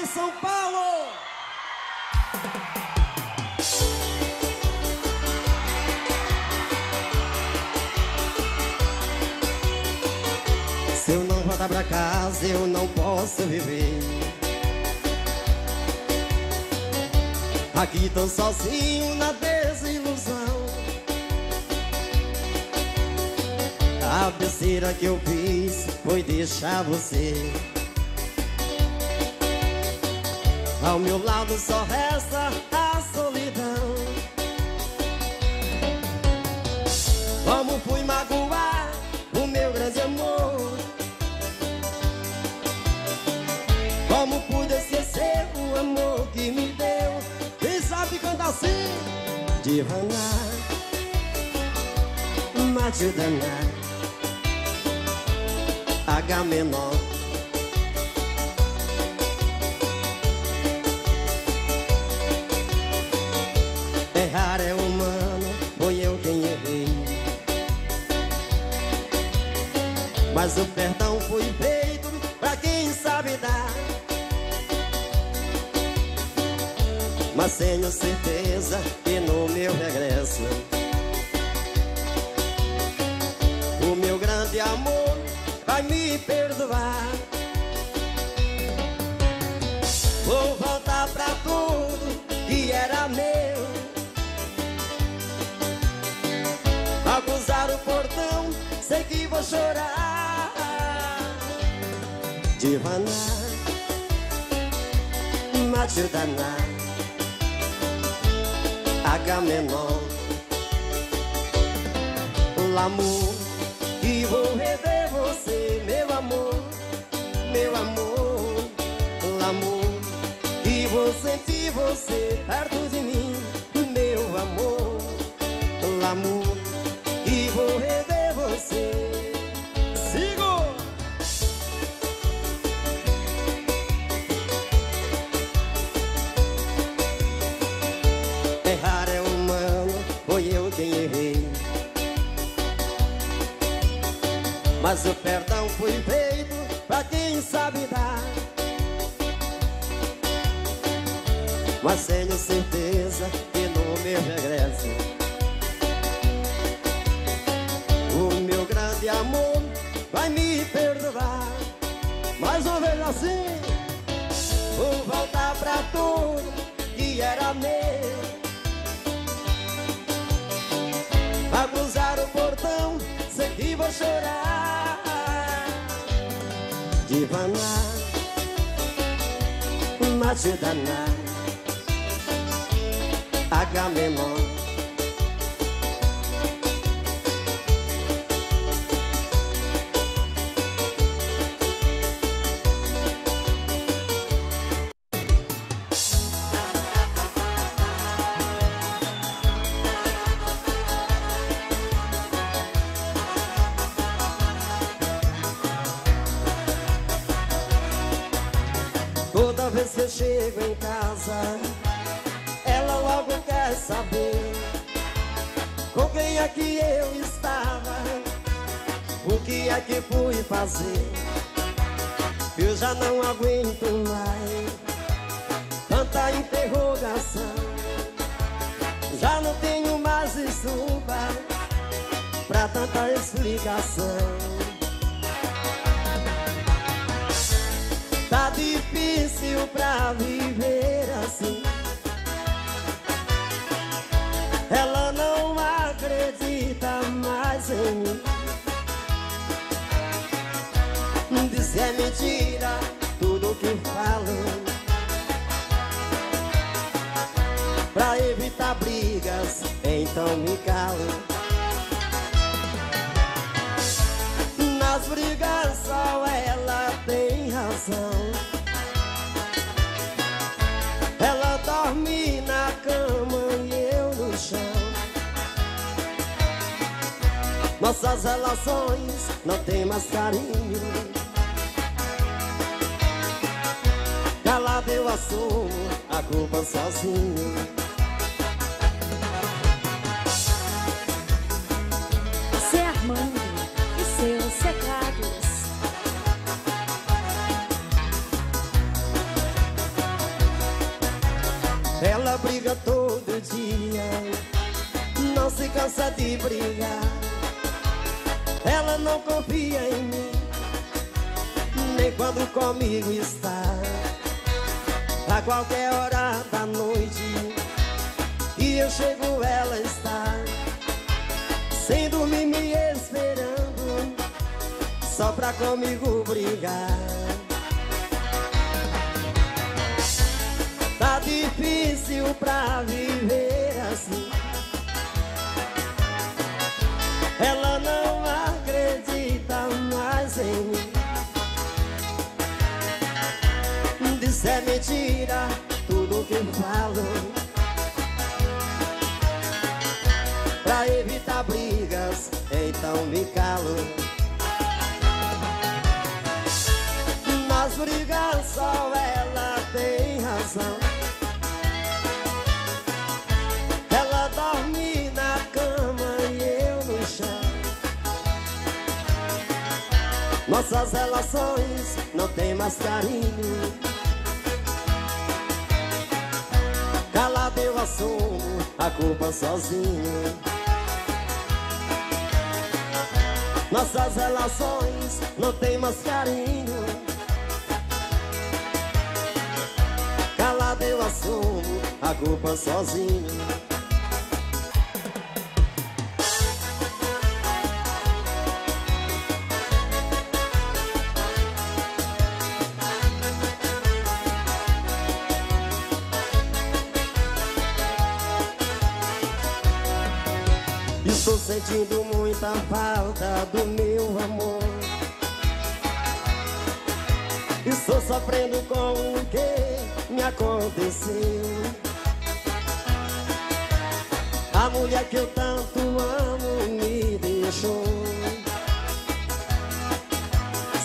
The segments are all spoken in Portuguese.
de São Paulo. Se eu não voltar pra casa, eu não posso viver. Aqui tão sozinho na desilusão. A besteira que eu fiz foi deixar você. Ao meu lado só resta a solidão. Como fui magoar o meu grande amor? Como pude esquecer o amor que me deu? Quem sabe cantar assim? Divanar, matidanar, H menor. Errar é humano, foi eu quem errei. Mas o perdão foi feito pra quem sabe dar. Mas tenho certeza que no meu regresso o meu grande amor vai me perdoar. Vou voltar pra tudo que era meu. Ao cruzar o portão, sei que vou chorar. Divanar, matidanar, H menor. O amor que vou rever você, meu amor, meu amor. O amor que vou sentir você perto de mim, meu amor, o amor. Vou rever você. Sigo. Errar é humano, foi eu quem errei. Mas o perdão foi feito pra quem sabe dar. Mas tenho certeza que no meu regresso o meu grande amor vai me perdoar. Mais uma vez assim. Vou voltar pra tudo que era meu. Ao cruzar o portão, sei que vou chorar. Divanar, matidanar, H menor. Toda vez que eu chego em casa, ela logo quer saber com quem é que eu estava, o que é que fui fazer. Eu já não aguento mais tanta interrogação. Já não tenho mais desculpa pra tanta explicação. Tá difícil pra viver assim. Ela não acredita mais em mim. Diz que é mentira tudo que falo. Pra evitar brigas, então me calo. Nas brigas só ela tem razão. Ela dorme na cama e eu no chão. Nossas relações não tem mais carinho. Calado eu assumo a culpa sozinho. Zé Armando e seus secretos. cansa de brigar. Ela não confia em mim, nem quando comigo está. A qualquer hora da noite e eu chego, ela está sem dormir me esperando, só pra comigo brigar. Tá difícil pra viver assim. Ela não acredita mais em mim. Diz é mentira tudo que eu falo, pra evitar brigas, então me calo. Nas brigas só ela tem razão. Ela dorme na cama e eu no chão. Nossas relações não tem mais carinho. Calado eu assumo a culpa sozinho. Nossas relações não tem mais carinho. Calado eu assumo a culpa sozinho. Estou sentindo muita falta do meu amor. Estou sofrendo com o que me aconteceu. A mulher que eu tanto amo me deixou.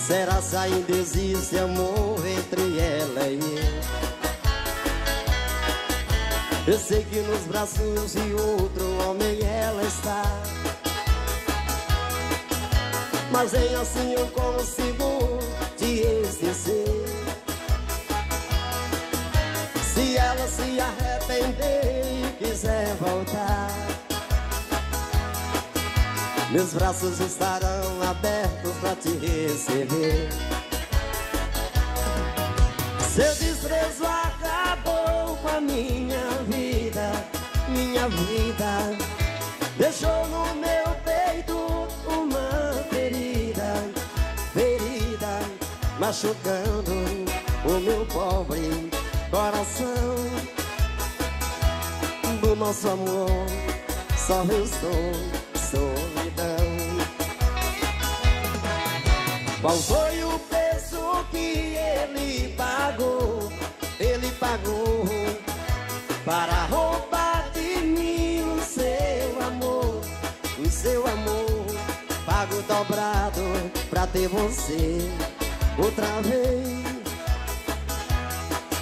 Será que ainda existe amor entre ela e eu? Eu sei que nos braços de outro homem ela está, mas nem assim eu consigo te esquecer. Se ela se arrepender e quiser voltar, meus braços estarão abertos pra te receber. Seu desprezo acabou com a minha vida, minha vida. Deixou no meu peito uma ferida, ferida, machucando o meu pobre coração. Do nosso amor só restou solidão. Qual foi o preço que ele pagou? Ele pagou para roubar seu amor, pago dobrado pra ter você outra vez.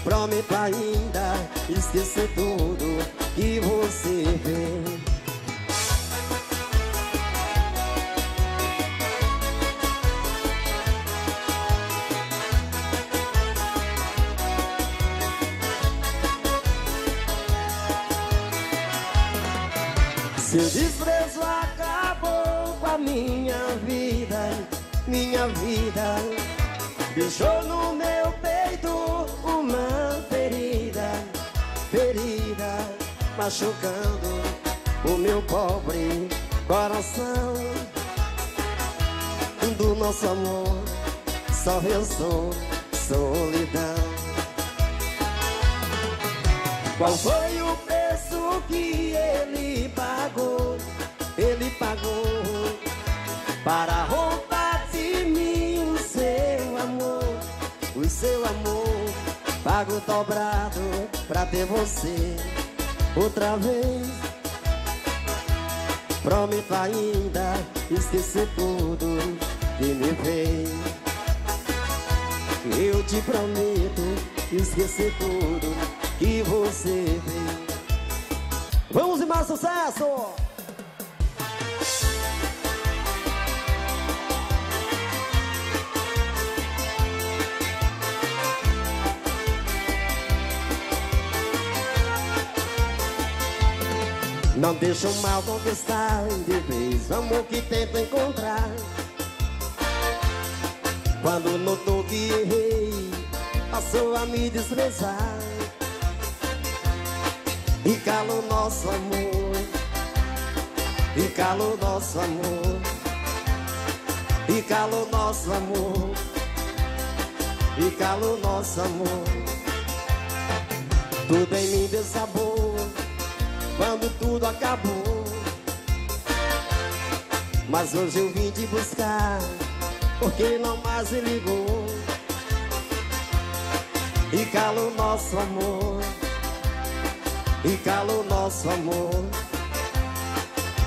Prometo ainda esquecer tudo que você fez. Seu desprezo acabou com a minha vida, deixou no meu peito uma ferida, ferida, machucando o meu pobre coração. Do nosso amor só restou solidão. Qual foi o preço que ele pagou? Ele pagou para roubar de mim o seu amor, o seu amor. Pago dobrado pra ter você outra vez. Prometo ainda esquecer tudo que me fez. Eu te prometo esquecer tudo que você fez. Vamos em mais sucesso! Não deixa o mal conquistar de vez, vamos que tenta encontrar. Quando notou que errei, passou a me desprezar e calou nosso amor, e calou nosso amor, e calou nosso amor, e calou nosso amor. Tudo em mim desabou quando tudo acabou, mas hoje eu vim te buscar porque não mais me ligou. E calou nosso amor, e calou nosso amor,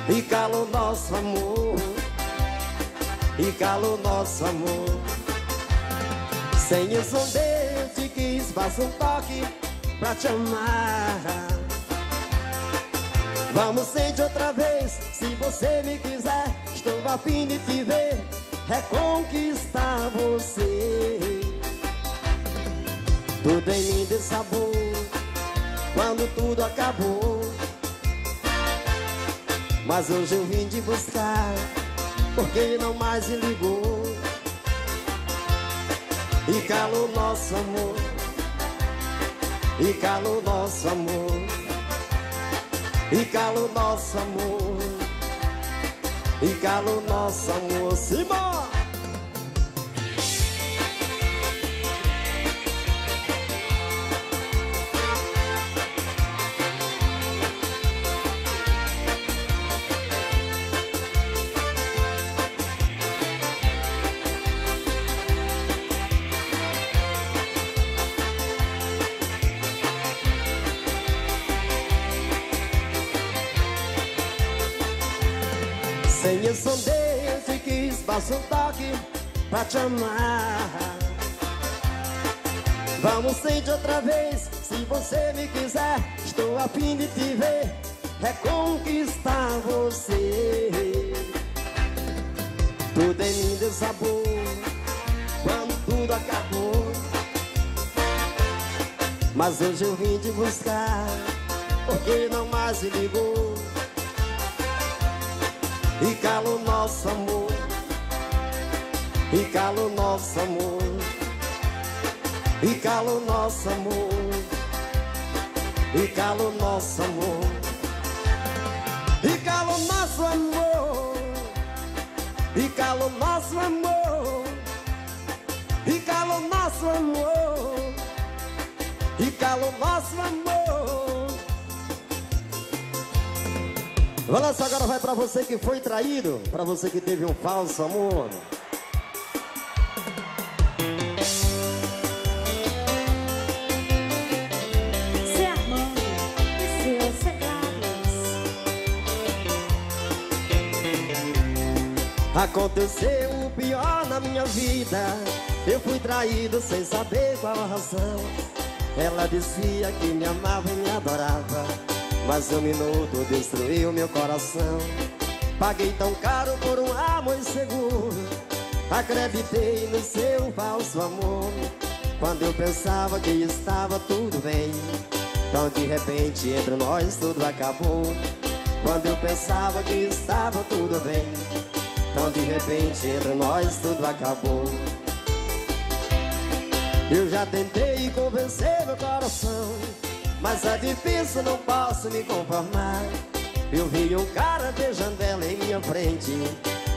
e calou nosso amor, e calou nosso amor. Sem esconder, te quis, faço um toque pra te amar. Vamos sentir outra vez, se você me quiser, estou a fim de te ver, reconquistar você. Tudo em mim desabou quando tudo acabou, mas hoje eu vim te buscar porque não mais me ligou. E calou nosso amor, e calou nosso amor, e calou nosso amor, e calou nosso amor. Simão! Sem esconder, eu te quis, faço um toque pra te amar. Vamos sentir outra vez, se você me quiser, estou a fim de te ver, reconquistar você. Tudo em mim desabou quando tudo acabou, mas hoje eu vim te buscar porque não mais me ligou. E calou nosso amor, e calou nosso amor, e calou nosso amor, e calou nosso amor, e calou nosso amor, e calou nosso amor, e calou nosso amor, e calou nosso amor. O lance agora vai pra você que foi traído, pra você que teve um falso amor. Zé Armando e seus segredos. Aconteceu o pior na minha vida, eu fui traído sem saber qual a razão. Ela dizia que me amava e me adorava, mas um minuto destruiu meu coração. Paguei tão caro por um amor inseguro, acreditei no seu falso amor. Quando eu pensava que estava tudo bem, então de repente entre nós tudo acabou. Quando eu pensava que estava tudo bem, então de repente entre nós tudo acabou. Eu já tentei convencer meu coração, mas é difícil, não posso me conformar. Eu vi um cara beijando ela em minha frente,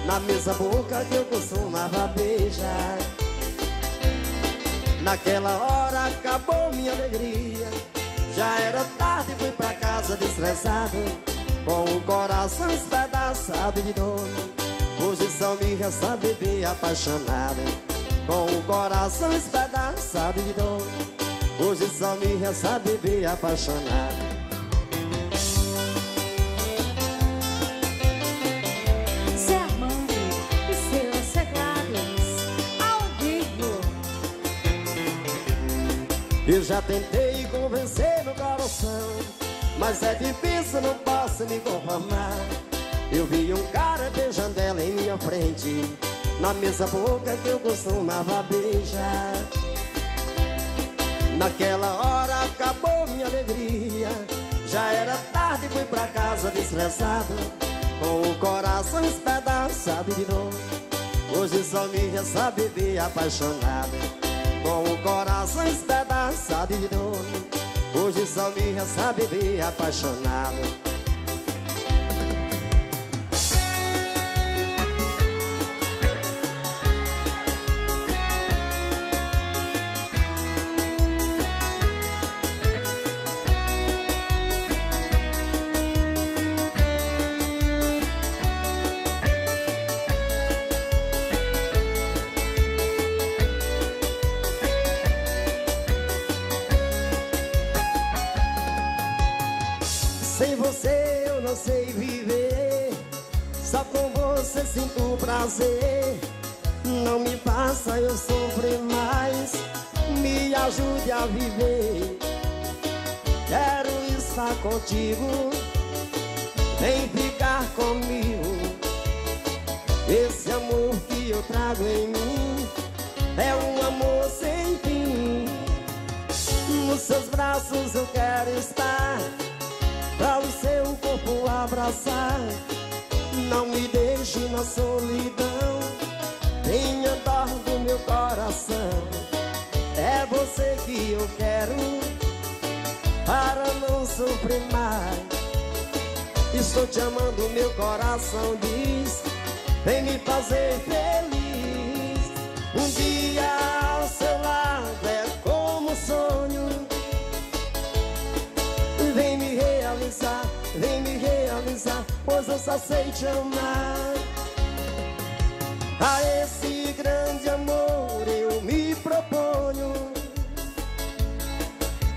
na mesma boca que eu costumava beijar. Naquela hora acabou minha alegria, já era tarde, fui pra casa destressado, com o coração espedaçado de dor. Hoje só me resta viver apaixonado, com o coração espedaçado de dor. Hoje só me resta viver apaixonado. Zé Armando e seus segredos ao vivo. Eu já tentei convencer meu coração, mas é difícil, não posso me conformar. Eu vi um cara beijando ela em minha frente, na mesma boca que eu costumava beijar. Naquela hora acabou minha alegria, Já era tarde, fui pra casa destressado, com o coração espedaçado de novo. Hoje só me resta viver apaixonado, com o coração espedaçado de novo. Hoje só me resta viver apaixonado. Sem você eu não sei viver, só com você sinto prazer. Não me faça eu sofrer mais, me ajude a viver. Quero estar contigo, vem ficar comigo. Esse amor que eu trago em mim é um amor sem fim. Nos seus braços eu quero estar, pra o seu corpo abraçar. Não me deixe na solidão, tenha dor do meu coração. É você que eu quero, para não sofrer mais. Estou te amando, meu coração diz, vem me fazer feliz. Um dia ao seu lado é como um sonho, vem me realizar, vem me realizar, pois eu só sei te amar. A esse grande amor eu me proponho,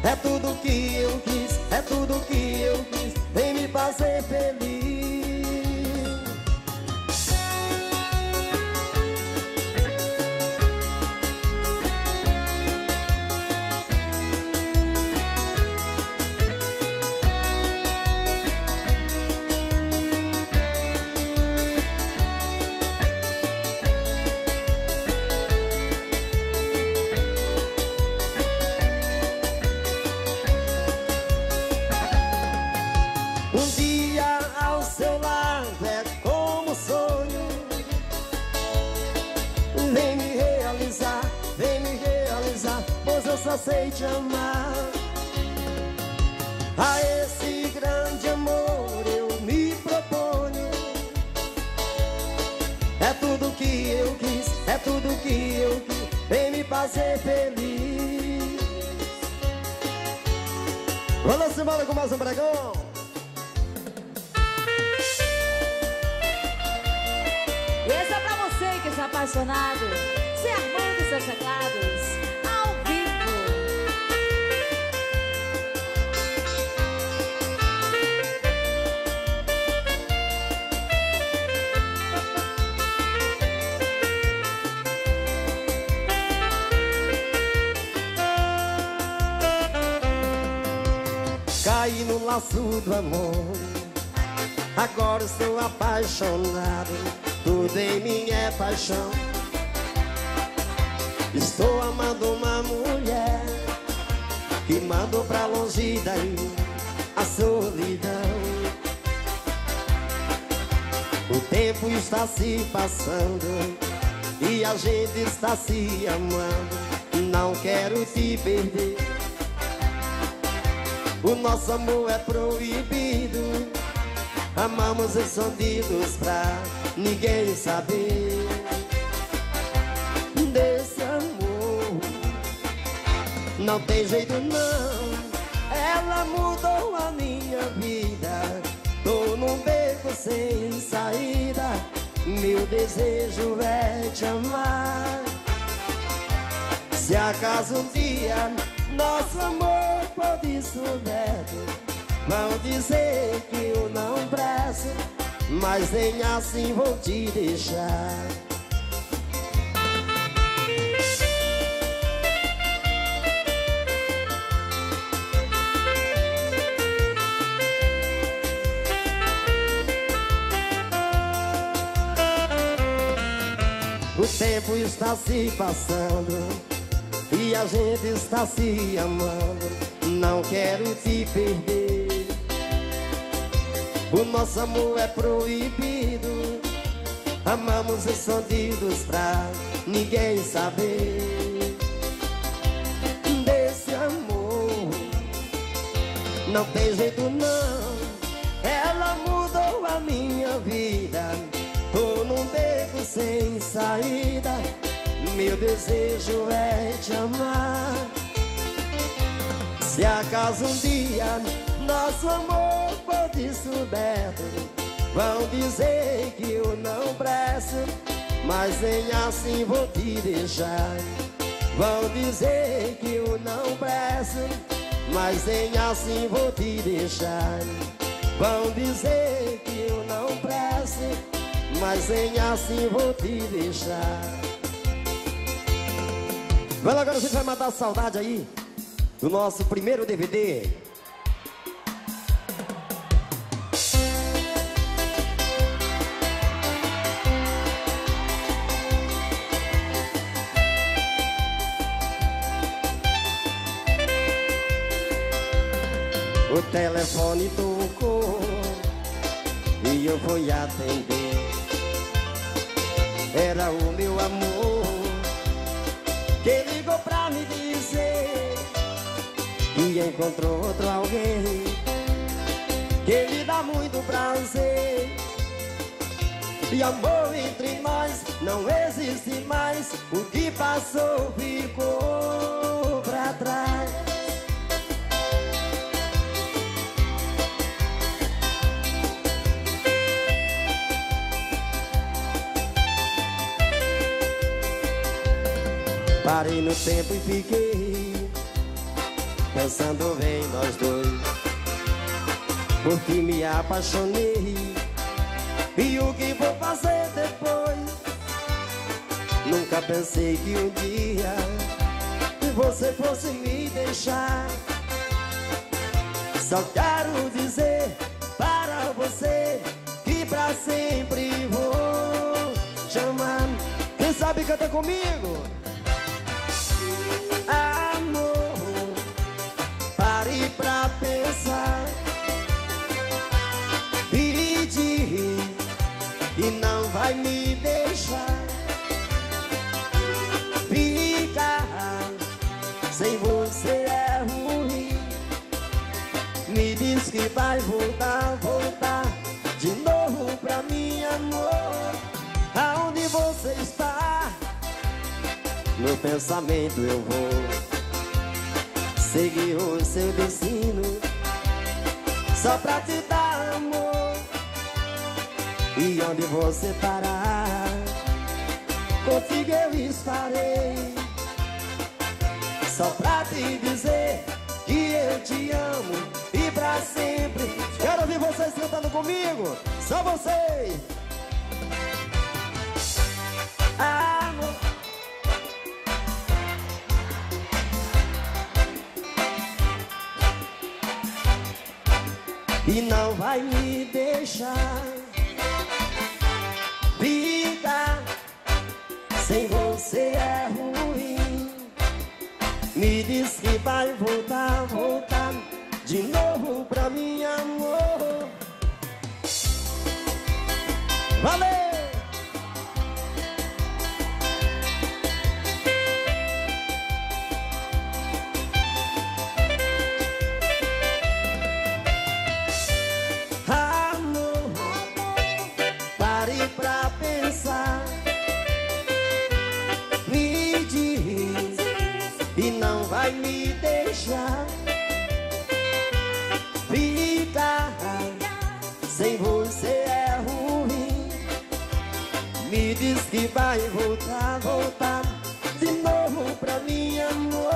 é tudo que eu quis, é tudo que eu quis, vem me fazer feliz. Só sei te amar. A esse grande amor eu me proponho, é tudo que eu quis, é tudo que eu quis, vem me fazer feliz. Vamos embora com mais um pregão. Esse é pra você que está apaixonado, Zé Armando e seus teclados. Caí no laço do amor, agora estou apaixonado, tudo em mim é paixão. Estou amando uma mulher que mandou pra longe daí a solidão. O tempo está se passando e a gente está se amando. Não quero te perder, o nosso amor é proibido. Amamos escondidos pra ninguém saber desse amor. Não tem jeito não, ela mudou a minha vida. Tô num beco sem saída, meu desejo é te amar. Se acaso um dia nosso amor for descoberto, vão dizer que eu não presto, mas nem assim vou te deixar. O tempo está se passando e a gente está se amando. Não quero te perder. O nosso amor é proibido. Amamos escondidos pra ninguém saber. Desse amor não tem jeito não. Ela mudou a minha vida. Tô num beco sem saída. Meu desejo é te amar. Se acaso um dia nosso amor for descoberto, vão dizer que eu não presto, mas nem assim vou te deixar. Vão dizer que eu não presto, mas nem assim vou te deixar. Vão dizer que eu não presto, mas nem assim vou te deixar. Vai lá, agora a gente vai matar a saudade aí do nosso primeiro DVD. O telefone tocou e eu fui atender. Era o meu amor que ligou pra me dizer que encontrou outro alguém que lhe dá muito prazer. E amor entre nós não existe mais. O que passou ficou pra trás. Parei no tempo e fiquei pensando bem nós dois, porque me apaixonei. E o que vou fazer depois? Nunca pensei que um dia você fosse me deixar. Só quero dizer para você que pra sempre vou chamar. Quem sabe canta comigo? Amor, pare pra pensar e diz que não vai me deixar ficar sem você. É ruim. Me diz que vai voltar, voltar de novo pra mim, amor. Aonde você está? No pensamento eu vou seguir o seu destino, só pra te dar amor. E onde você parar, contigo eu estarei. Só pra te dizer que eu te amo e pra sempre. Quero ouvir vocês cantando comigo, só vocês. Amor, e não vai me deixar vida sem você. É ruim. Me diz que vai voltar, voltar de novo pra mim, amor. Valeu! Vida sem você é ruim. Me diz que vai voltar, voltar de novo pra mim, amor.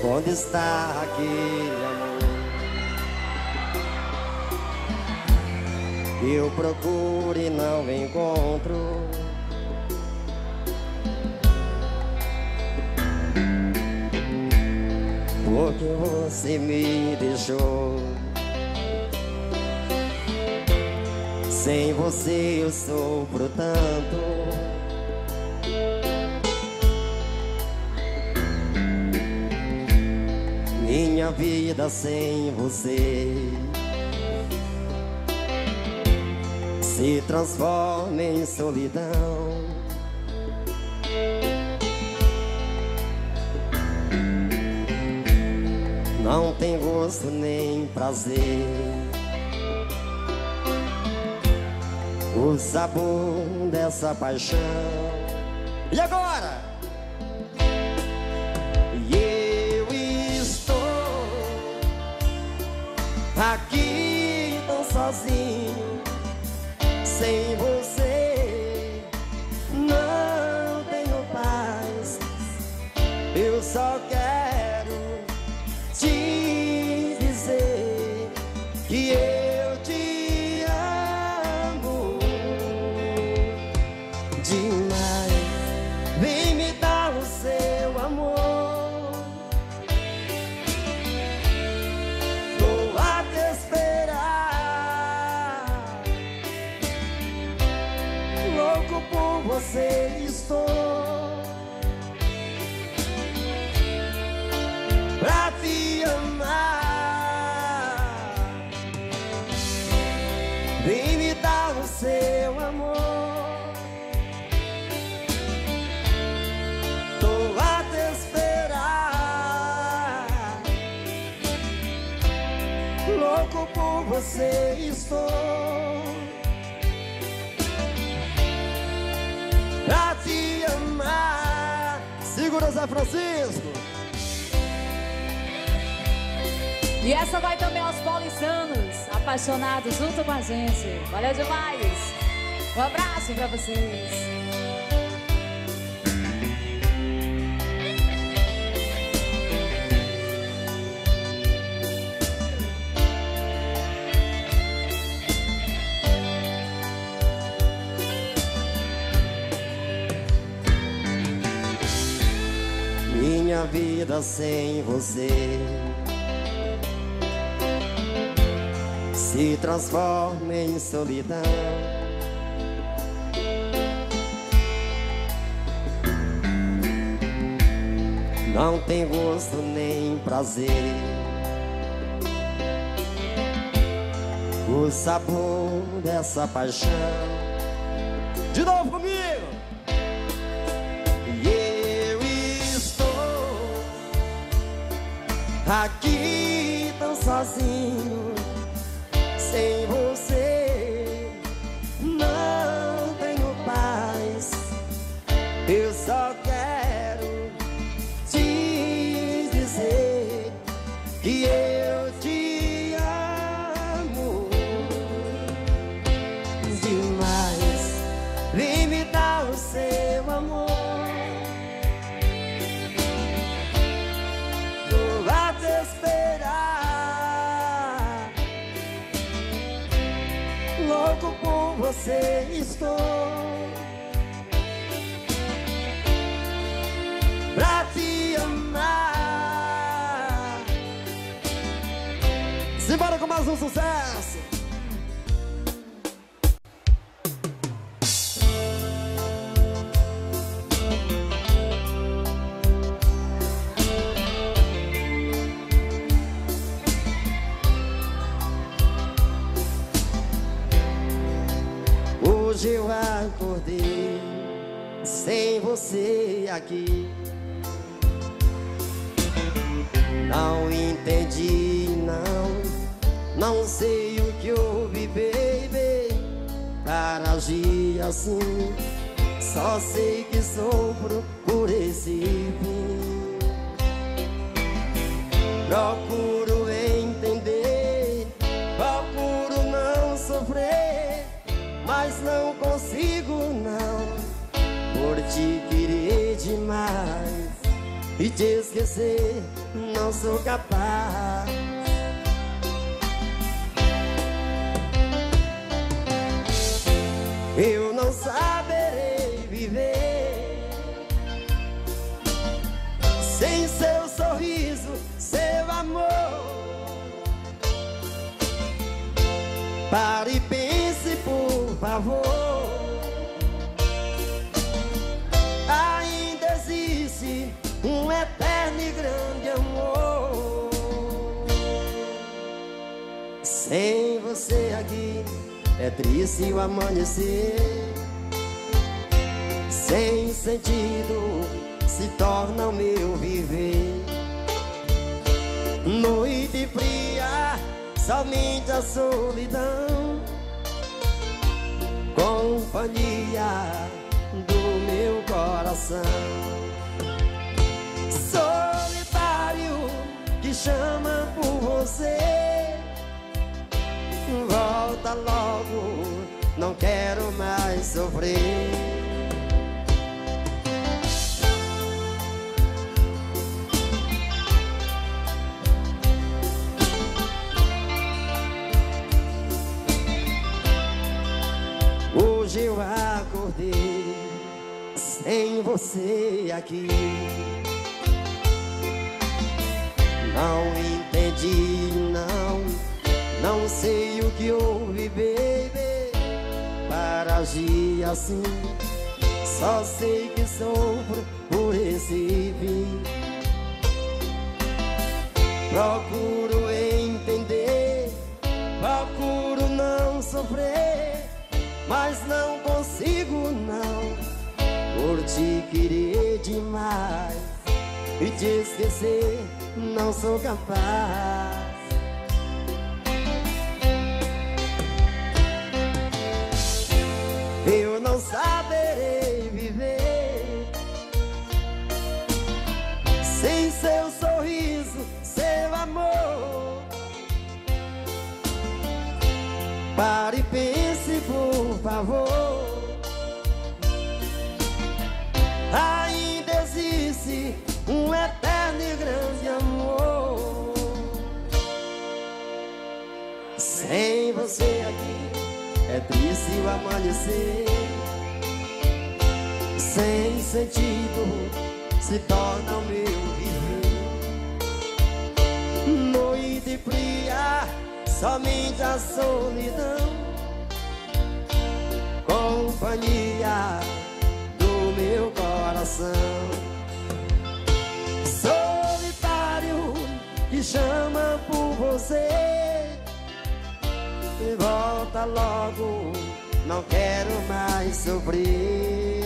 Onde está aquele amor que eu procuro e não encontro. Porque você me deixou. Sem você eu sofro tanto. Minha vida sem você se transforma em solidão. Não tem gosto nem prazer, o sabor dessa paixão. E agora? E eu estou aqui tão sozinho. Sem você não tenho paz. Eu só quero te dizer que eu te amo demais. Vem me dar o seu amor. Vou a te esperar. Louco por você estou, pra te amar. Vem me dar o seu amor. Tô a te esperar. Louco por você estou. Pra te amar. Segura, Zé Francisco. E essa vai também aos paulistanos apaixonados junto com a gente. Valeu demais. Um abraço pra vocês. Minha vida sem você se transforma em solidão. Não tem gosto nem prazer, o sabor dessa paixão. De novo comigo! Aqui tão sozinho, sem você não tenho paz. Eu só quero te dizer que eu te amo demais. Vem me dar o seu amor. Louco por você estou, pra te amar. Simbora com mais um sucesso. Hoje eu acordei sem você aqui. Não entendi, não sei o que houve, baby, para agir assim. Só sei que sofro por esse fim. Procuro entender, procuro não sofrer, mas não consigo não, por te querer demais e te esquecer não sou capaz. eu não saberei viver sem seu sorriso, seu amor. Pare e pense, por favor. Ainda existe um eterno e grande amor. Sem você aqui é triste o amanhecer. Sem sentido se torna o meu viver. Noite fria, somente a solidão. Companhia do meu coração. Solitário que chama por você. Volta logo, não quero mais sofrer. Hoje eu acordei sem você aqui. Não entendi, não sei o que houve, baby, para agir assim. Só sei que sofro por esse fim. Procuro entender, procuro não sofrer, mas não consigo não, por te querer demais e te esquecer não sou capaz. Eu não saberei viver sem seu sorriso, seu amor. Pare e pense, por favor. Ainda existe um eterno e grande amor. Sem você aqui é triste o amanhecer. Sem sentido se torna o meu viver. Noite fria, somente a solidão. Companhia do meu coração. Solitário que chama por você. E volta logo, não quero mais sofrer.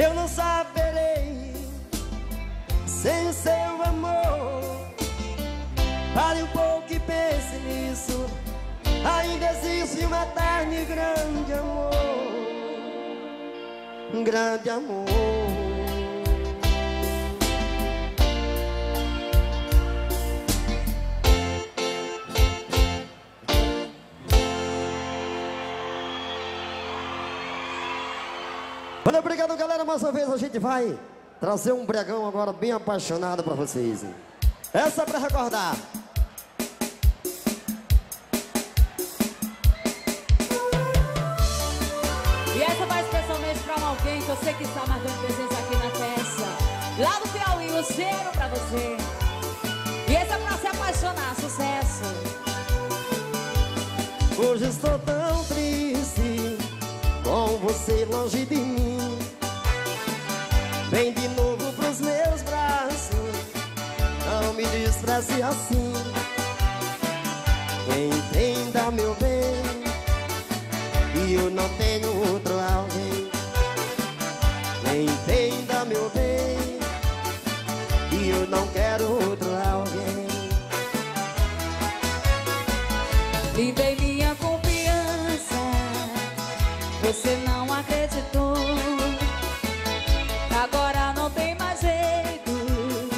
Eu não saberei sem seu amor. Pare um pouco e pense nisso. Ainda existe um eterno e grande amor. Um grande amor. Muito obrigado, galera. Mais uma vez a gente vai trazer um bregão agora bem apaixonado pra vocês. Essa é pra recordar. E essa vai especialmente pra alguém que eu sei que está marcando presença aqui na festa. Lá do Piauí, eu cheiro pra você. E essa é pra se apaixonar, sucesso. Hoje estou tão triste com você longe de mim. Vem de novo pros meus braços, não me despreze assim. Entenda, meu bem, que eu não tenho outro alguém. Entenda, meu bem, que eu não quero outro alguém. Me dê minha confiança, você não acredita. capacitou. Agora não tem mais jeito,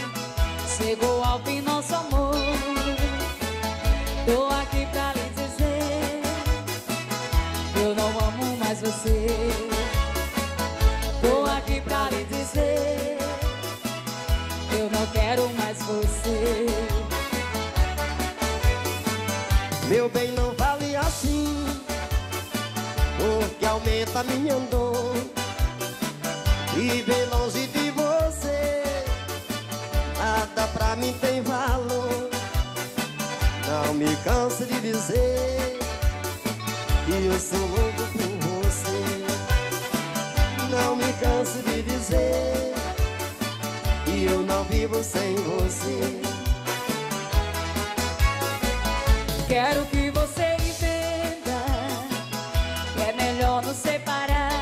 chegou ao fim nosso amor. Tô aqui pra lhe dizer, eu não amo mais você. Tô aqui pra lhe dizer, eu não quero mais você. Meu bem, não vale assim, porque aumenta minha dor. E bem longe de você, nada pra mim tem valor. Não me canso de dizer que eu sou louco por você. Não me canso de dizer que eu não vivo sem você. Quero que você entenda que é melhor nos separar.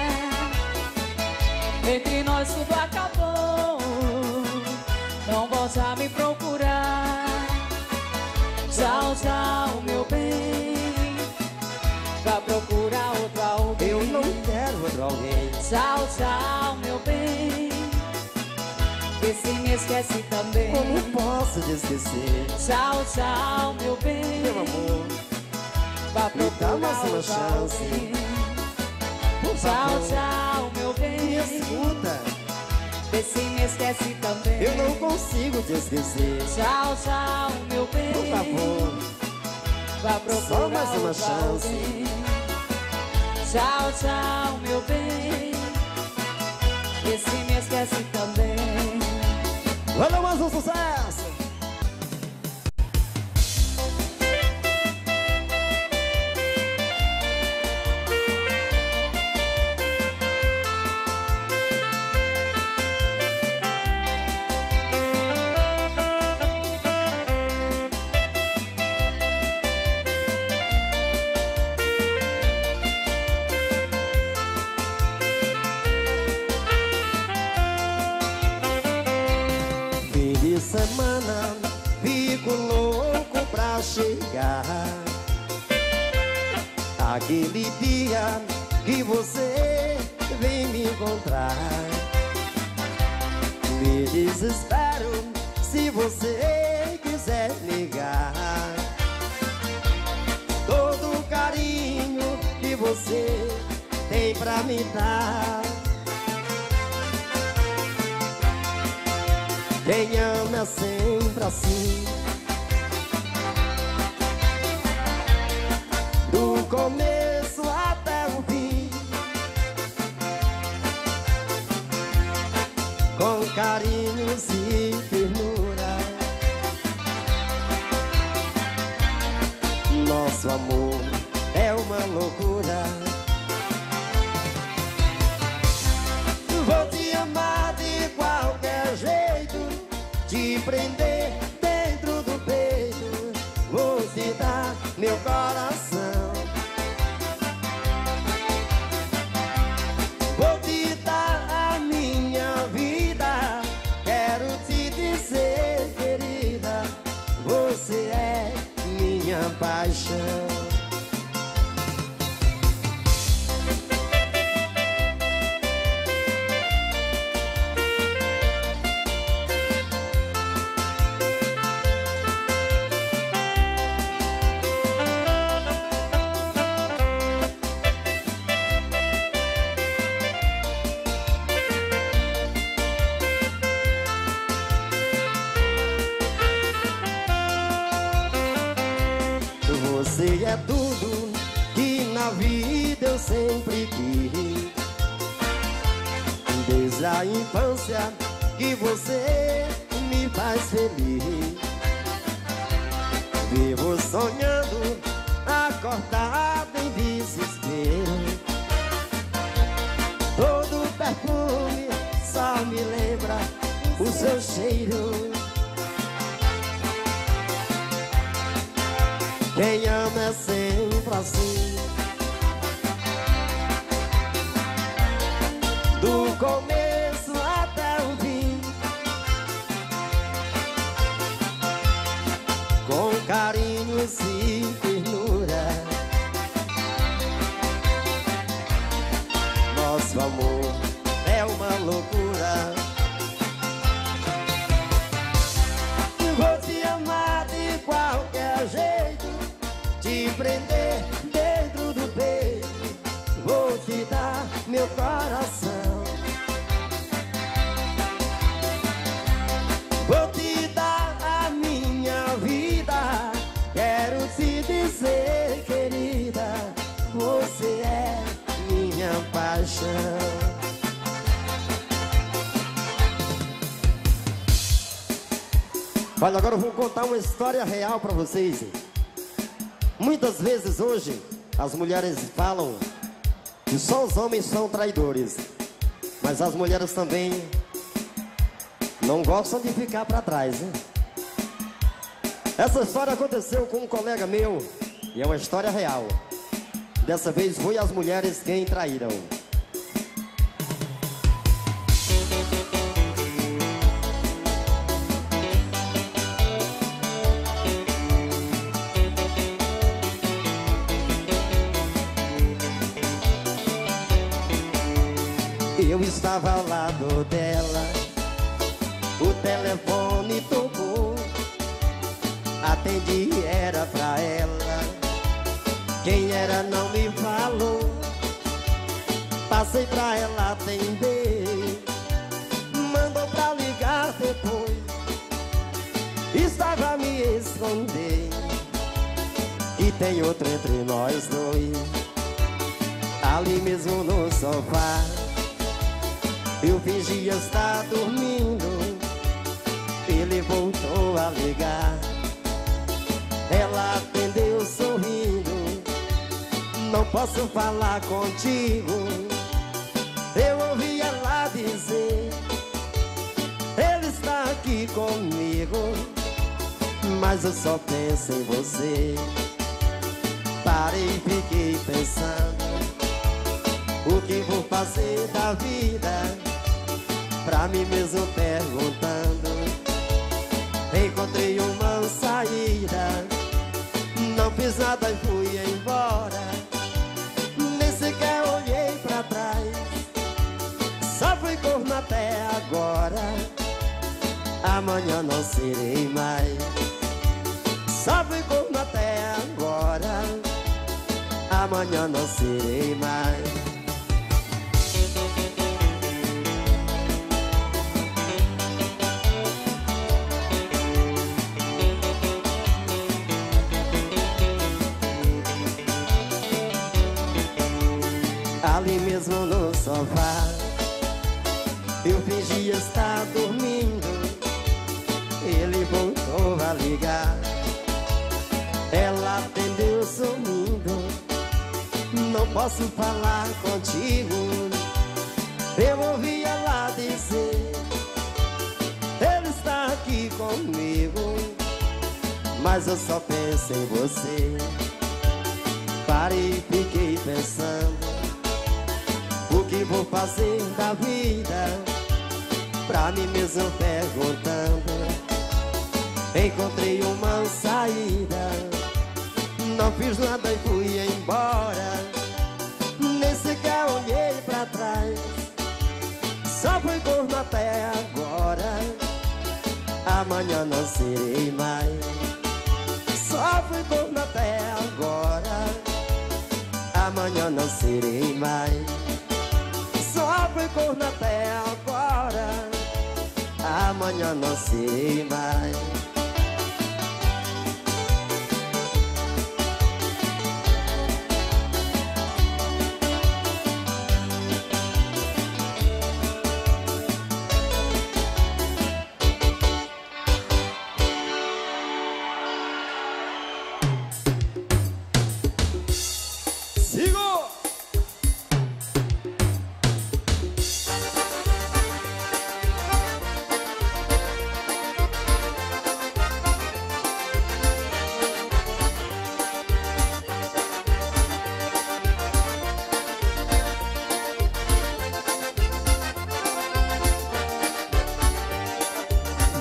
Entre nós tudo acabou, não volte a me procurar. Tchau, tchau, meu bem, pra procurar outro alguém. Eu não quero outro alguém. Tchau, tchau, meu bem, que se me esquece também. Como posso te esquecer? Tchau, tchau, meu bem, meu amor, pra procurar uma chance. Tchau, tchau, meu bem, me escuta, vê se me esquece também. Eu não consigo te esquecer. Tchau, tchau, meu bem, por favor, vá procurar só mais uma chance. Tchau, tchau, meu bem, vê se me esquece também. Olha mais um sucesso. Semana, fico louco pra chegar aquele dia que você vem me encontrar. Me desespero se você quiser negar todo o carinho que você tem pra me dar. Quem ama é sempre assim, do começo até o fim, com carinho e ternura. Nosso amor é uma loucura. Vou te amar de qualquer jeito, te prender dentro do peito, vou te dar meu coração. Vou te dar a minha vida, quero te dizer, querida, você é minha paixão. Você é tudo que na vida eu sempre quis. Desde a infância que você me faz feliz. Vivo sonhando, acordado em desespero. Todo perfume só me lembra o seu cheiro. Quem ama é sempre assim, do começo até o fim, com carinho e ternura. Nosso amor Mas agora eu vou contar uma história real pra vocês. Muitas vezes hoje as mulheres falam que só os homens são traidores, mas as mulheres também não gostam de ficar pra trás, né? Essa história aconteceu com um colega meu e é uma história real. Dessa vez foi as mulheres quem traíram. Eu estava ao lado dela, o telefone tocou, atendi, era pra ela, quem era não me falou. Passei pra ela atender, mandou pra ligar depois, estava a me esconder, e tem outro entre nós dois, ali mesmo no sofá. Eu fingia estar dormindo, ele voltou a ligar, ela atendeu sorrindo, não posso falar contigo. Eu ouvi ela dizer, ele está aqui comigo, mas eu só penso em você. Parei e fiquei pensando, o que vou fazer da vida? Pra mim mesmo perguntando, encontrei uma saída, não fiz nada e fui embora, nem sequer olhei pra trás, só fui corno até agora, amanhã não serei mais, só fui corno até agora, amanhã não serei mais. Ali mesmo no sofá, eu fingi estar dormindo, ele voltou a ligar, ela atendeu sorrindo, não posso falar contigo. Eu ouvi ela dizer, ele está aqui comigo, mas eu só penso em você. Parei e fiquei pensando, o que vou fazer da vida? Pra mim mesmo perguntando, encontrei uma saída, não fiz nada e fui embora, nem sequer olhei pra trás, só fui corno até agora, amanhã não serei mais, só fui corno até agora, amanhã não serei mais. Só fui corno até agora, amanhã não serei mais.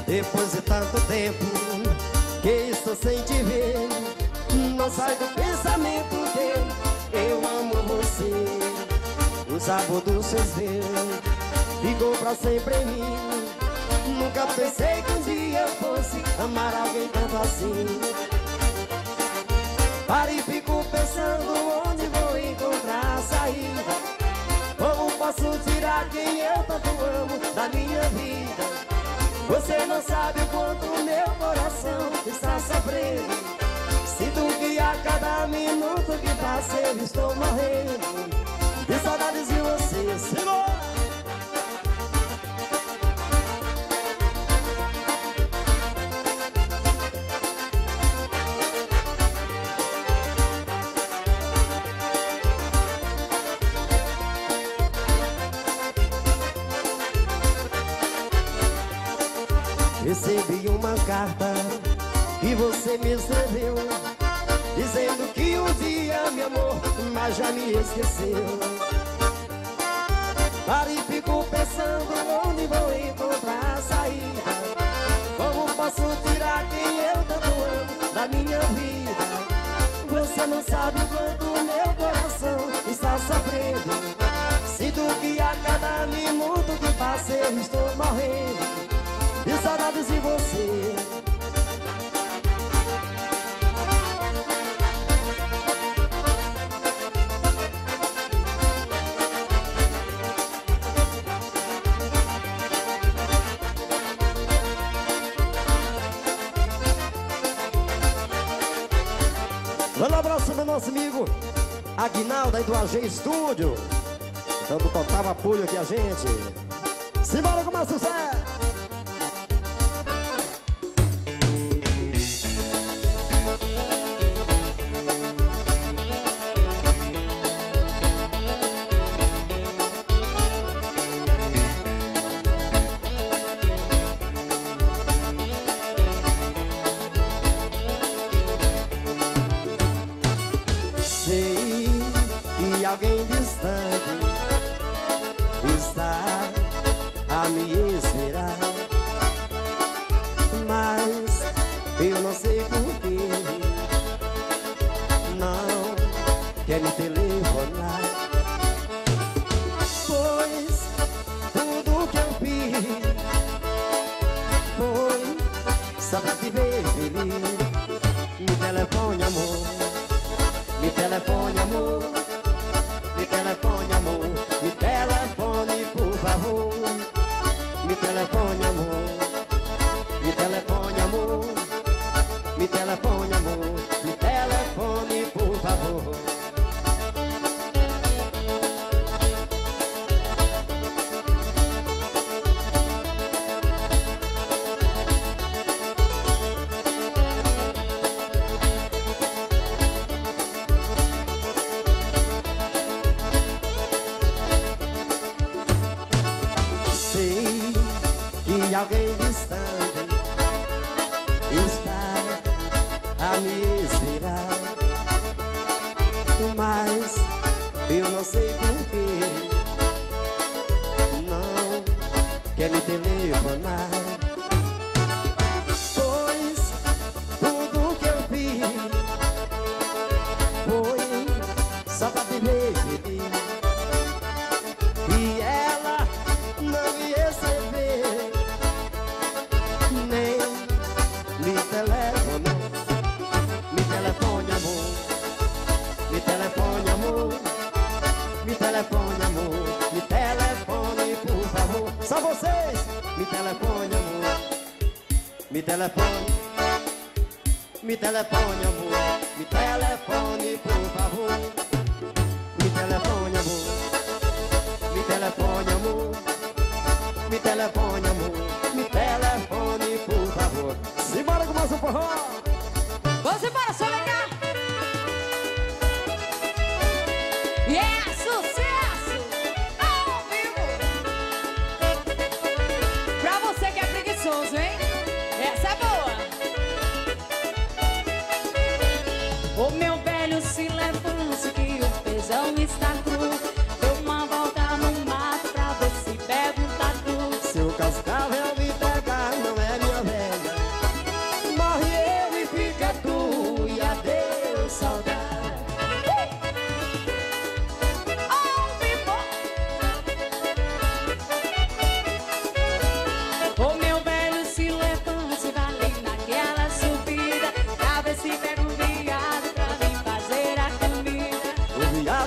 Depois de tanto tempo que estou sem te ver, não sai do pensamento teu, eu amo você. O sabor dos seus beijos ficou pra sempre em mim, nunca pensei que um dia eu fosse amar alguém tanto assim. Parei e fico pensando, onde vou encontrar a saída? Como posso tirar quem eu tanto amo da minha vida? Você não sabe o quanto meu coração está sofrendo. Sinto que a cada minuto que passa eu estou morrendo de saudades de você, Senhor. recebi uma carta que você me escreveu, dizendo que um dia me amou, mas já me esqueceu. Parei e fico pensando onde vou encontrar a saída, como posso tirar quem eu tanto amo da minha vida. Você não sabe quanto meu coração está sofrendo, sinto que a cada minuto que passa eu estou morrendo de saudades de você. Manda um abraço para o nosso amigo Aguinaldo aí do AG Estúdio, dando total apoio aqui a gente. Simbora com o nosso Zé.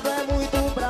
É muito bravo.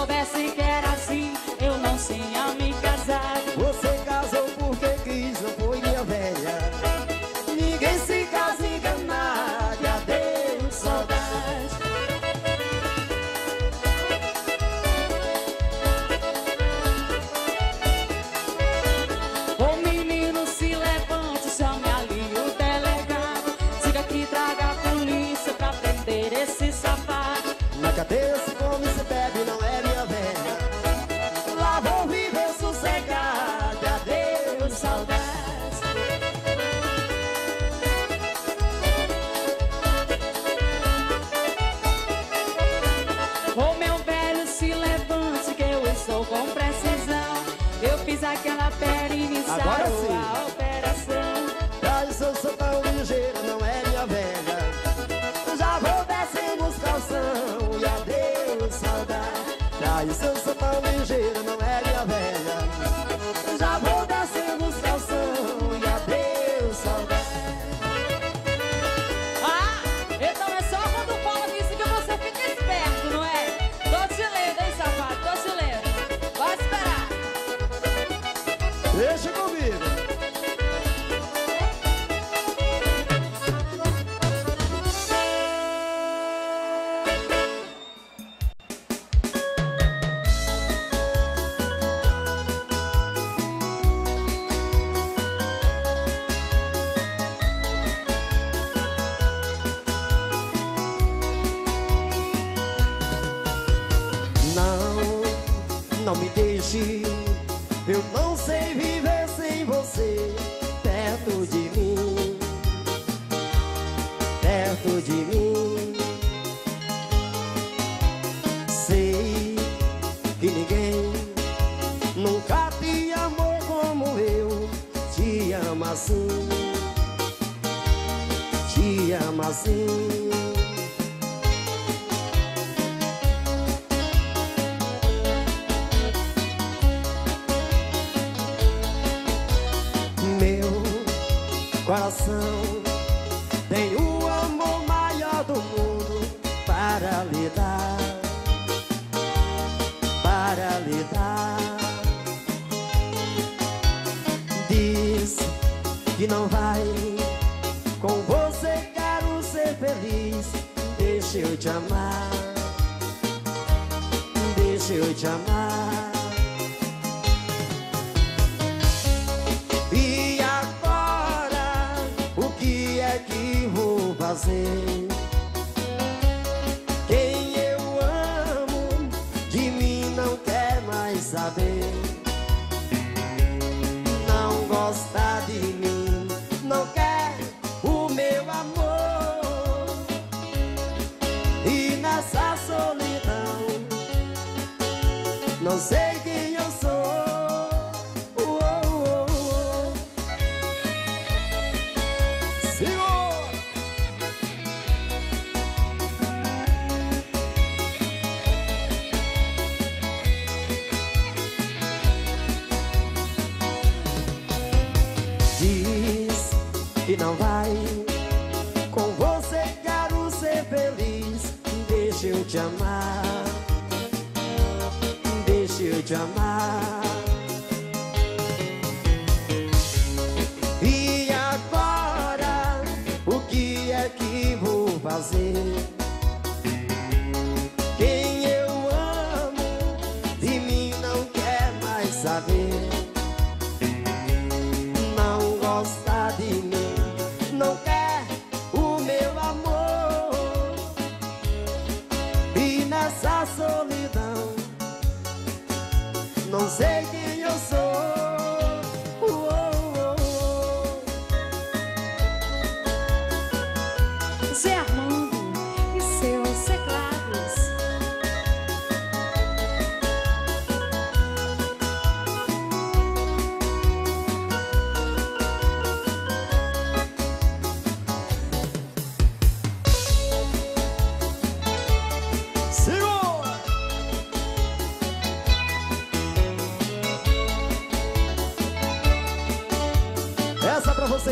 soubesse que era assim, eu não tinha me casado. Você casou porque quis, não foi, minha velha. Ninguém se casa enganado. E adeus, saudade. Ô menino, se levante, chame ali o delegado. Diga que traga a polícia pra prender esse safado. Na cadeia se come, se bebe, não é, minha velha. Lá vou viver sossegado, adeus, saudade. Ô meu velho, se levante que eu estou com precisão. Eu fiz aquela perina e sarou a operação. Mas eu sou tão ligeiro, não é, minha velha. Já vou descendo os calção. Mas eu sou tão ligeiro, não é, minha velha. Já vou descendo os calção e adeus, saudade. Ah, então é só quando o Paulo disse que você fica esperto, não é? Tô te lendo, hein, safado, tô te lendo. Pode esperar. Deixa comigo. Não me deixe, eu não sei viver sem você, perto de mim, sei que ninguém nunca te amou como eu te amo assim, te amo assim. Tem um amor maior do mundo para lhe dar, diz que não vai, com você quero ser feliz, deixa eu te amar, deixa eu te amar. Quem eu amo de mim não quer mais saber. Não gosta de mim, não quer o meu amor. E nessa solidão, não sei quem eu sou. E não vai, com você quero ser feliz, deixa eu te amar, deixa eu te amar. E agora, o que é que vou fazer? Quem eu amo, de mim não quer mais saber. Não gosta de mim, não quer o meu amor. E nessa solidão, não sei quem eu sou. Zé Armando e seus você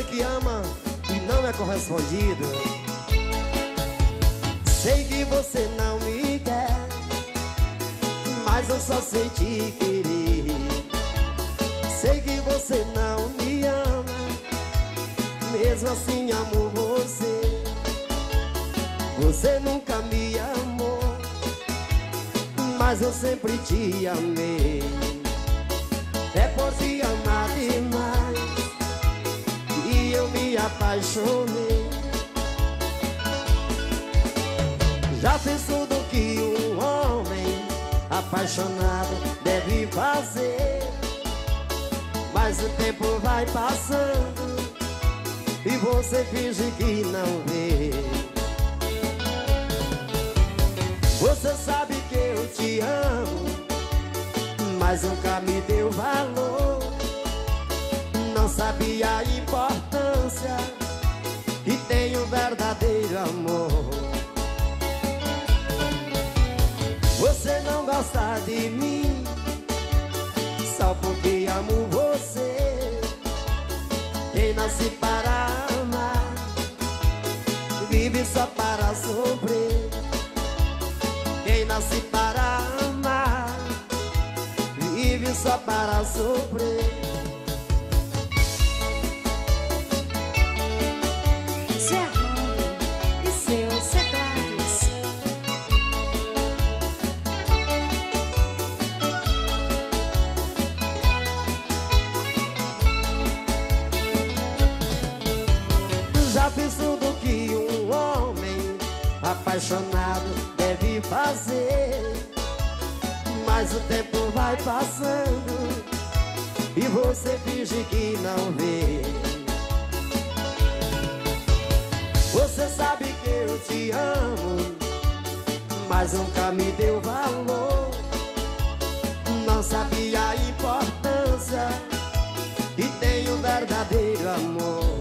que ama e não é correspondido. Sei que você não me quer, mas mas eu só sei te querer. Sei que você não me ama, mesmo assim amo você. Você nunca me amou, mas eu sempre te amei. É por te amar demais e eu me apaixonei. Já fiz tudo o que um homem apaixonado deve fazer, mas o tempo vai passando e você finge que não vê. Você sabe que eu te amo, mas nunca me deu valor. Não sabia a importância que tem um verdadeiro amor. Você não gosta de mim, só porque amo você. Quem nasce para amar, vive só para sofrer. Quem nasce para amar, vive só para sofrer. Zé Armando e seus segredos. Já fiz tudo que um homem apaixonado deve fazer, mas o tempo vai passando e você finge que não vê. Você sabe que eu te amo, mas nunca me deu valor. Não sabia a importância que tem um verdadeiro amor.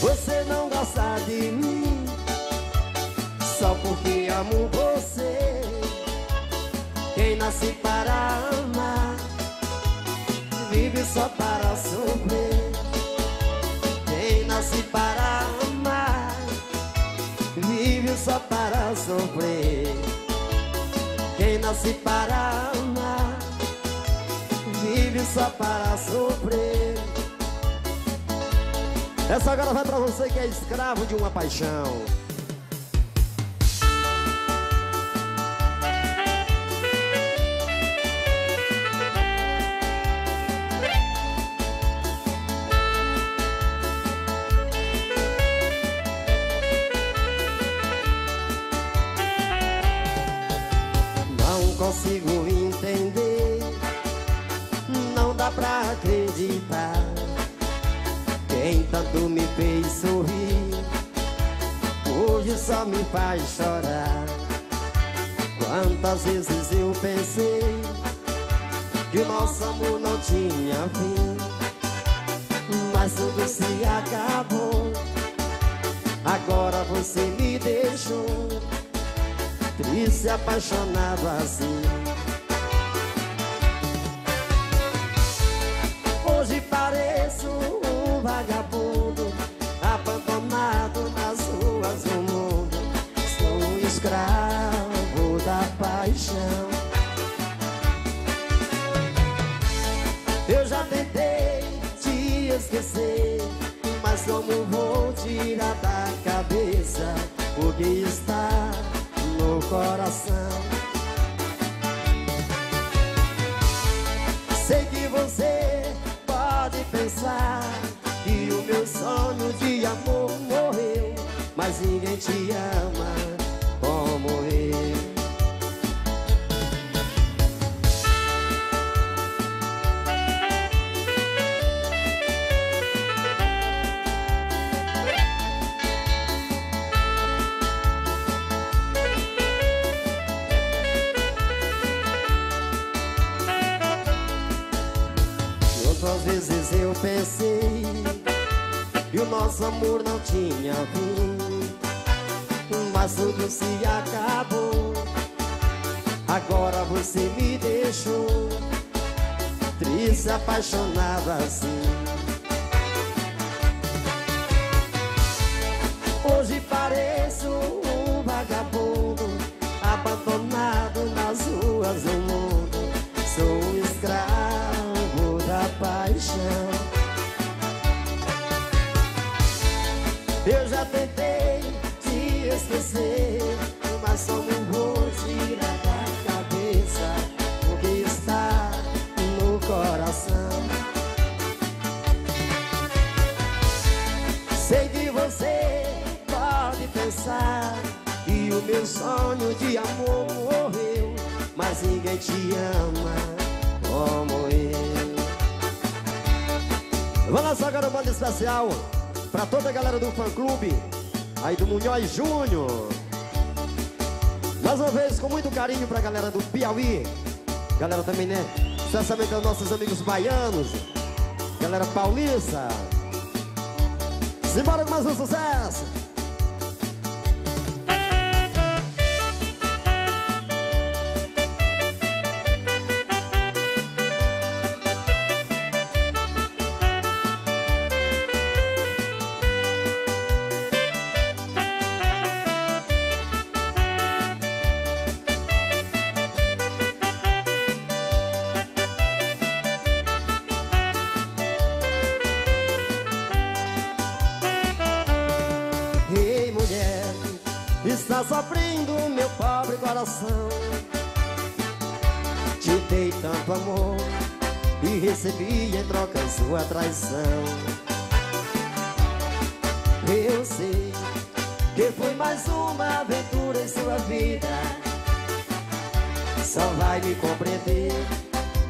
Você não gosta de mim, só porque amo você. Quem nasce para amar, vive só para sofrer. Quem nasce para amar, vive só para sofrer. Quem nasce para amar, vive só para sofrer. Essa agora vai pra você que é escravo de uma paixão. Não consigo entender, não dá pra acreditar. Quem tanto me fez sorrir, hoje só me faz chorar. Quantas vezes eu pensei que o nosso amor não tinha fim, mas tudo se acabou. Agora você me deixou triste e apaixonado assim. Hoje pareço vagabundo, abandonado nas ruas do mundo. Sou um escravo da paixão. Eu já tentei te esquecer, mas como vou tirar da cabeça o que está no coração? Sei que você pode pensar que o meu sonho de amor morreu, mas ninguém te ama como eu. Outras vezes eu pensei e o nosso amor não tinha fim, mas tudo se acabou. Agora você me deixou triste, apaixonado assim. Hoje pareço um vagabundo, abandonado Meu sonho de amor morreu, mas ninguém te ama como eu. Vou lançar agora um bando especial pra toda a galera do fã-clube aí do Munhoz Júnior. Mais uma vez, com muito carinho pra galera do Piauí. Galera também, né? Especialmente aos nossos amigos baianos. Galera paulista. Simbora com mais um sucesso! Está sofrendo o meu pobre coração. Te dei tanto amor e recebi em troca sua traição. Eu sei que foi mais uma aventura em sua vida. Só vai me compreender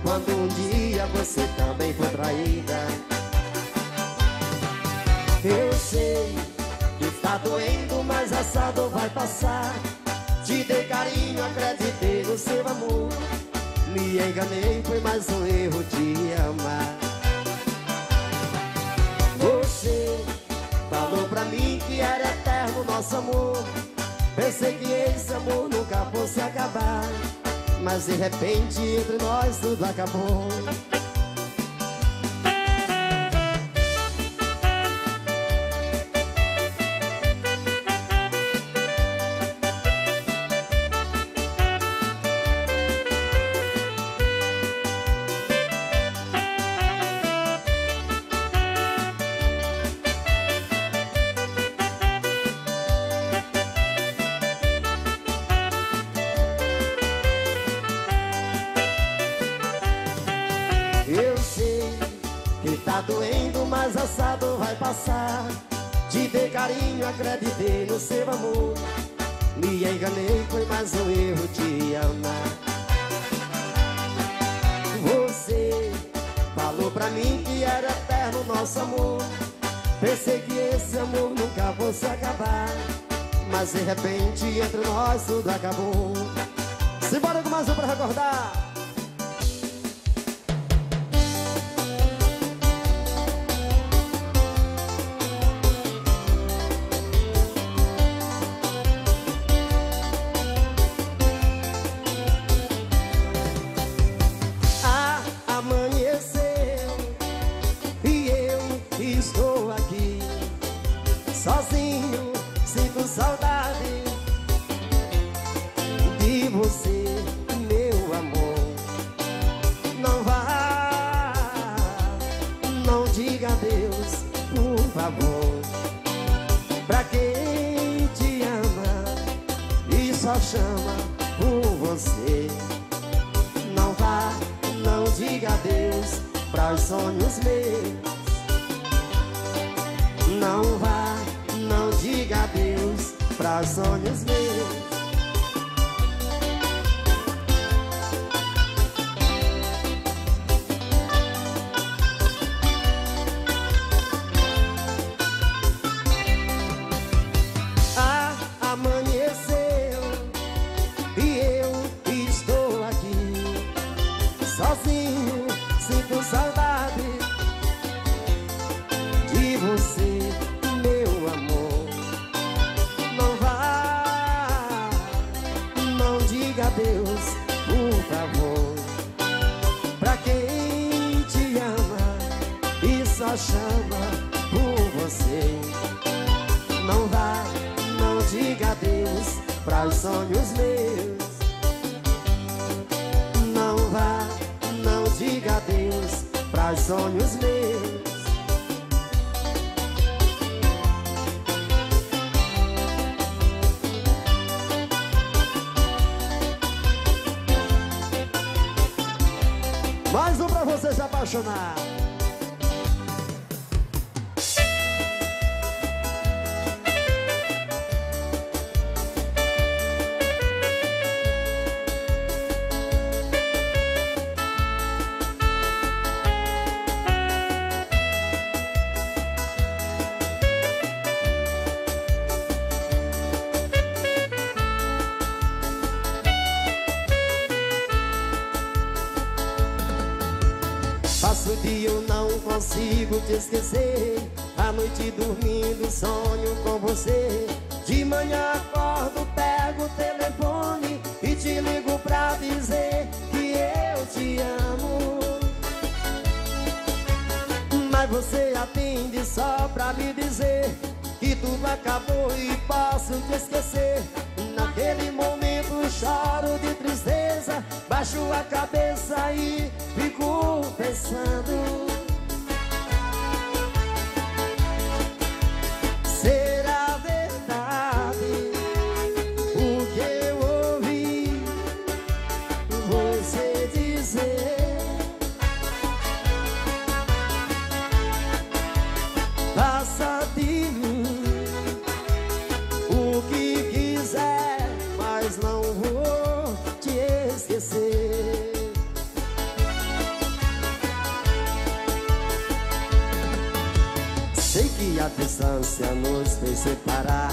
quando um dia você também for traída. Eu sei que está doendo, mas essa dor vai passar. Te dei carinho, acreditei no seu amor. Me enganei, foi mais um erro te amar. Você falou pra mim que era eterno nosso amor. Pensei que esse amor nunca fosse acabar, mas de repente entre nós tudo acabou. Tá doendo, mas essa dor vai passar. Te dei carinho, acreditei no seu amor. Me enganei, foi mais um erro te amar. Você falou pra mim que era eterno nosso amor. Pensei que esse amor nunca fosse acabar, mas de repente entre nós tudo acabou. Simbora com mais um pra recordar. Sozinho, sinto saudade de você, meu amor. Não vá, não diga adeus, por favor. Pra quem te ama e só chama por você. Não vá, não diga adeus pra os sonhos meus. Não vá, não diga adeus pra sonhos meus. Ah, amanheceu e eu estou aqui. Sozinho, sinto saudade de você, meu amor. Deus, por favor, pra quem te ama e só chama por você. Não vá, não diga adeus pra os sonhos meus. Não vá, não diga adeus pra os sonhos meus. Mais um pra você se apaixonar. Passa o dia, eu não consigo te esquecer. À noite dormindo, sonho com você. De manhã acordo, pego o telefone e te ligo pra dizer que eu te amo. Mas você atende só pra me dizer que tudo acabou e posso te esquecer. Naquele momento choro de tristeza, baixo a cabeça e fico pensando. Será verdade o que eu ouvi você dizer? Passa de mim o que quiser, mas não vou te esquecer. Sei que a distância nos fez separar,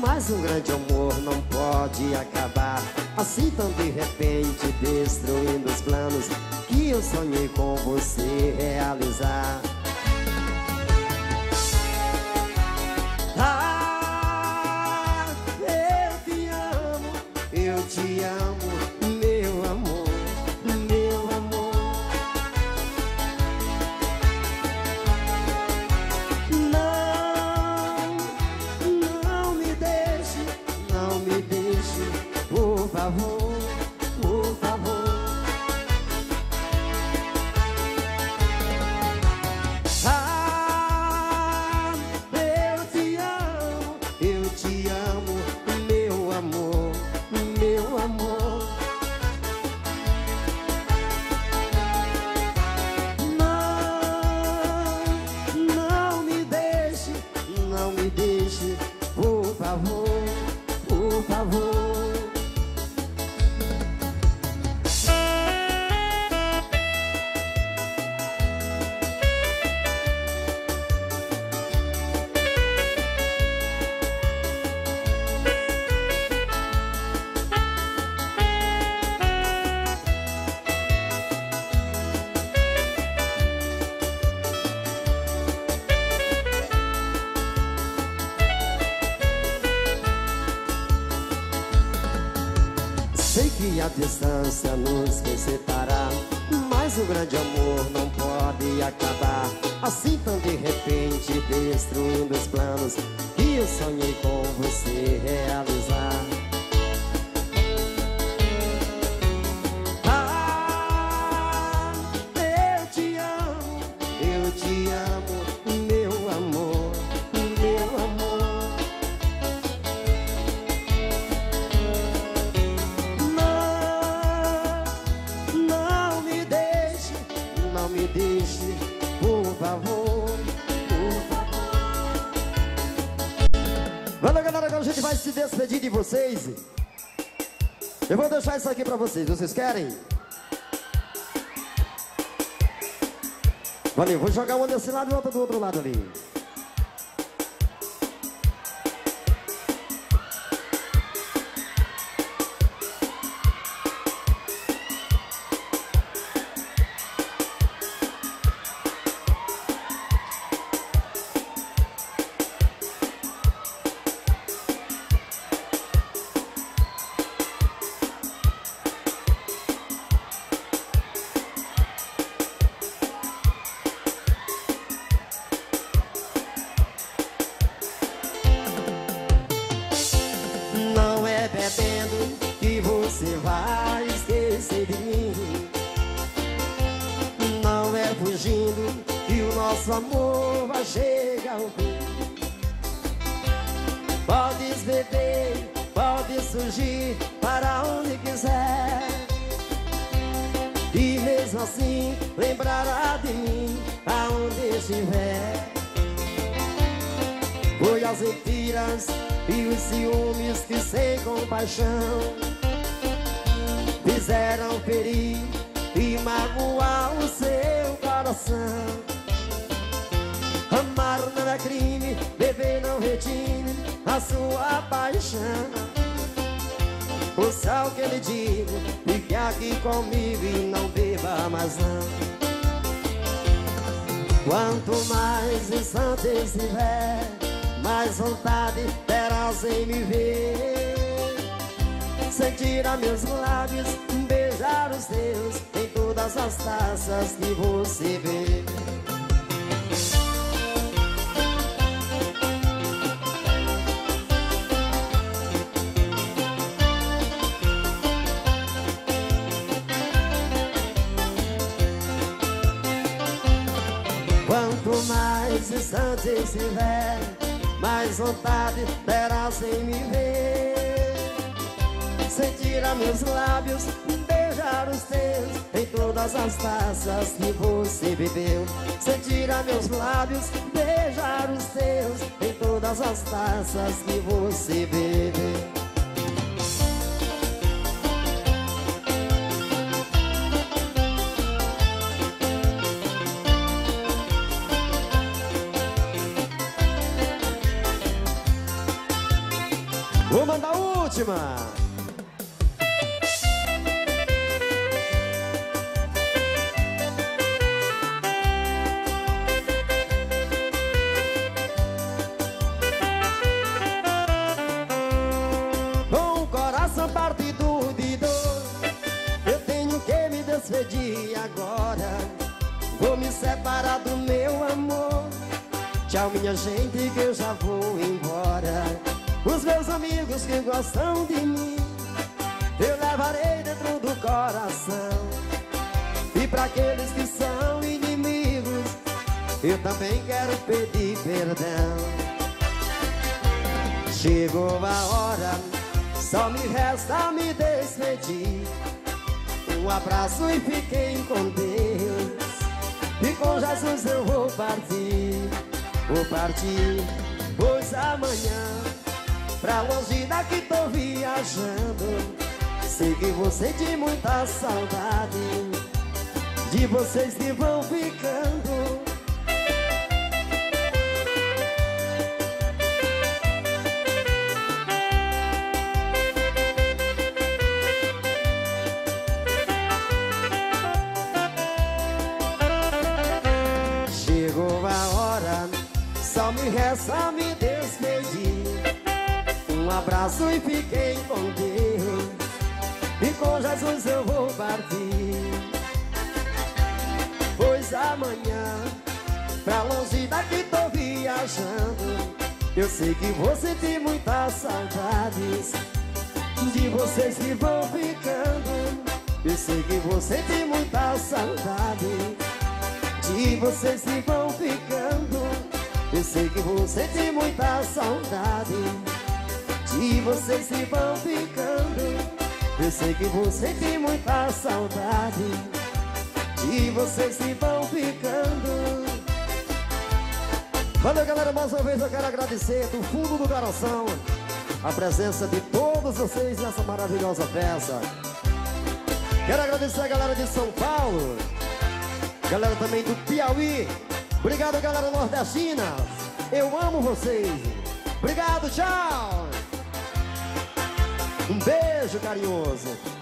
mas um grande amor não pode acabar. Assim tão de repente, destruindo os planos que eu sonhei com você realizar. Ah, eu te amo, meu amor, meu amor. Não, não me deixe, não me deixe, por favor, por favor. Por favor, sei que a distância nos fez separar, mas o grande amor não pode acabar. Assim tão de repente, destruindo os planos que eu sonhei com você realizar. Ah, eu te amo, meu amor, meu amor. Me deixe, por favor, por favor. Valeu, galera, agora a gente vai se despedir de vocês. Eu vou deixar isso aqui pra vocês, vocês querem? Valeu, vou jogar uma desse lado e outra do outro lado ali. Não é bebendo que você vai esquecer de mim. Não é fugindo que o nosso amor vai chegar ao fim. Podes beber, podes surgir para onde quiser, e mesmo assim lembrará de mim aonde estiver. Foi as mentiras e os ciúmes que sem compaixão fizeram ferir e magoar o seu coração. Amar não é crime, beber não retine a sua paixão. Ouça o que lhe digo, fique aqui comigo e não beba mais não. Quanto mais distante estiver, mais vontade terás em me ver. Sentir a meus lábios, beijar os teus em todas as taças que você vê. Quanto mais distante estiver, mais vontade terás em me ver. Sentir a meus lábios, beijar os teus em todas as taças que você bebeu. Sentir a meus lábios, beijar os teus em todas as taças que você bebeu. Vou mandar a última. Com o coração partido de dor, eu tenho que me despedir agora. Vou me separar do meu amor. Tchau, minha gente, que eu já vou embora. Os meus amigos que gostam de mim eu levarei dentro do coração. E para aqueles que são inimigos eu também quero pedir perdão. Chegou a hora, só me resta me despedir. Um abraço e fiquem com Deus. E com Jesus eu vou partir. Vou partir, pois amanhã pra longe daqui tô viajando. Sei que vou sentir muita saudade de vocês que vão ficando. Chegou a hora, só me resta me despedir. Um abraço e fiquem com Deus. E com Jesus eu vou partir. Pois amanhã, pra longe daqui tô viajando. Eu sei que vou sentir muitas saudades de vocês que vão ficando. Eu sei que vou sentir muita saudade de vocês que vão ficando. Eu sei que vou sentir muita saudade e vocês se vão ficando. Eu sei que você tem muita saudade e vocês se vão ficando. Valeu, galera, mais uma vez eu quero agradecer do fundo do coração a presença de todos vocês nessa maravilhosa peça. Quero agradecer a galera de São Paulo, galera também do Piauí. Obrigado, galera nordestina, eu amo vocês. Obrigado, tchau. Um beijo carinhoso.